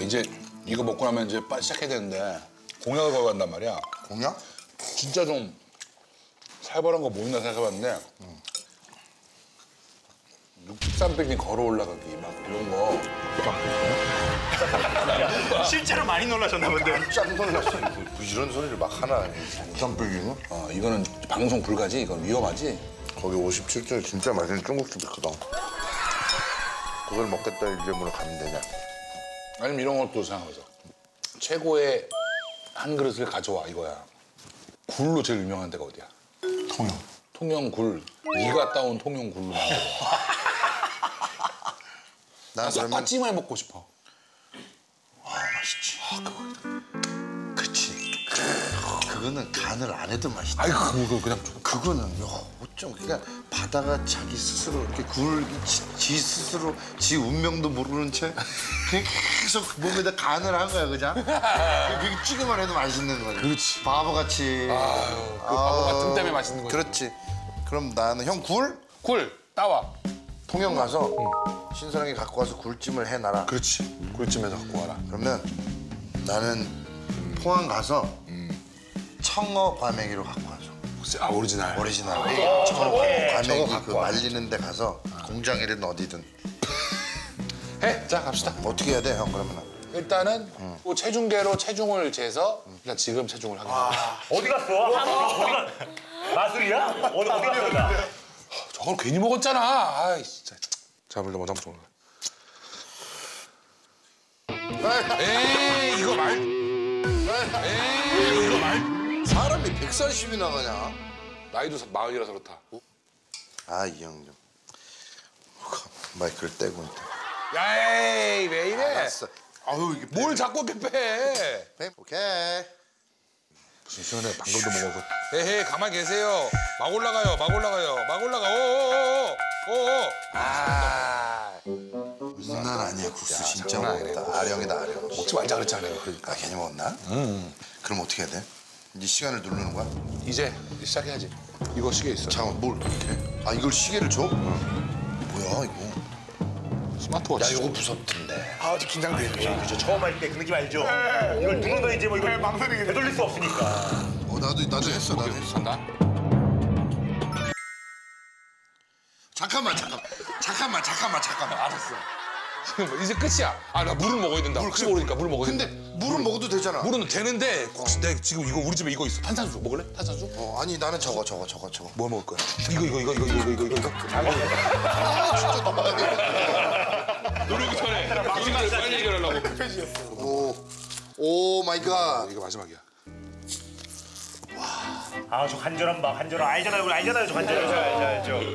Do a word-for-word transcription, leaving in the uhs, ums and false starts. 이제 이거 먹고 나면 이제 빨리 시작해야 되는데 공약을 걸고 간단 말이야. 공약? 진짜 좀 살벌한 거 뭐 있나 생각해봤는데 음. 육삼백이 걸어 올라가기 막 이런 거. 실제로 많이 놀라셨나 본데. 깜짝 놀랐어. 이런 소리를 막 하나. 육삼백이는? 어, 이거는 방송 불가지? 이건 위험하지? 거기 오십칠 절 진짜 맛있는 중국집 있거든. 그걸 먹겠다 이 질문을 가면 되냐? 아니면 이런 것도 생각하죠. 최고의 한 그릇을 가져와 이거야. 굴로 제일 유명한 데가 어디야? 통영. 통영 굴. 네가 따온 통영 굴로. 난 닭꼬치말 그러면... 먹고 싶어. 아 맛있지. 아 그거. 그치. 그거는 간을 안 해도 맛있다. 아이 그거 그냥 좀. 그거는 야 어쩜 그냥 바다가 자기 스스로 이렇게 굴 지, 지 스스로 지 운명도 모르는 채 그냥 계속 몸에다 간을 한 거야 그냥. 그게 찌개만 해도 맛있는 거야. 그렇지. 바보같이. 아유 그 바보 같은 때문에 맛있는 거야. 그렇지. 그럼 나는 형 굴? 굴 따와. 통영 가서 응. 신선하게 갖고 와서 굴찜을 해놔라. 그렇지. 굴찜해서 갖고 와라. 그러면 나는 음. 포항 가서 음. 청어 과메기로 갖고 와줘. 혹시 아 오리지널? 오리지널. 아, 청어 과메기 그 말리는 데 가서 아. 공장이든 어디든. 해! 자 갑시다. 어, 어떻게 해야 돼 형 그러면? 일단은 응. 또 체중계로 체중을 재서 일단 지금 체중을 하게 됩니다. 어디 갔어? 마술이야? 어디 갔어? 저걸 괜히 먹었잖아. 아이 진짜. 자, 물론 원장 좀. 에이 이거 말. 에이 이거 말. 사람이 백사십이 나가냐? 나이도 마흔이라서 그렇다. 아 이 형 좀. 마이크를 떼고. 야, 에이 왜 이래? 알았어. 아유 이게. 뭘 자꾸 이렇게 빼? 오케이. 무슨 시원해 방금도 먹어서. 에헤 가만 계세요. 막 올라가요, 막 올라가요, 막 올라가. 오오오오 오오. 아, 장난 아니야 국수 진짜 먹었다. 아령이다 아령. 먹지 말자 그랬잖아요. 그러니까 아, 괜히 먹었나? 응. 그럼 어떻게 해야 돼? 이제 시간을 누르는 거야? 이제 시작해야지. 이거 시계 있어. 잠깐 뭘? 이렇게? 아 이걸 시계를 줘? 응. 뭐야 이거? 스마트워치. 야 이거 무섭던데. 아 진짜 긴장되네. 그죠. 처음 할 때 그 느낌 알죠? 네. 이걸 누르다 이제 뭐 이걸 망설이게 되돌릴 수 없으니까. 어 나도 나도 했어 나도 했어 나. 잠깐만 잠깐만 잠깐만 잠깐만 잠깐만 알았어. 지금 이제 끝이야. 아 나 물을 먹어야 된다. 물 그래. 오르니까 물 먹어야 된다. 근데 물은 먹어도 되잖아. 물은 되는데 혹시 어. 내 지금 이거 우리 집에 이거 있어. 탄산수 먹을래? 탄산수? 어 아니 나는 저거 저거 저거 저거. 뭐 먹을 거야? 이거 이거 이거 이거 이거 이거 이거. 아 진짜 너무하네. 노르기 전에 마지막에 빨리 해결하려고. 오, 오 마이 갓. 이거 마지막이야. 와. 아, 저 간절한 봐. 간절한. 알잖아요. 알잖아요. 저 간절한. 알죠, 알죠.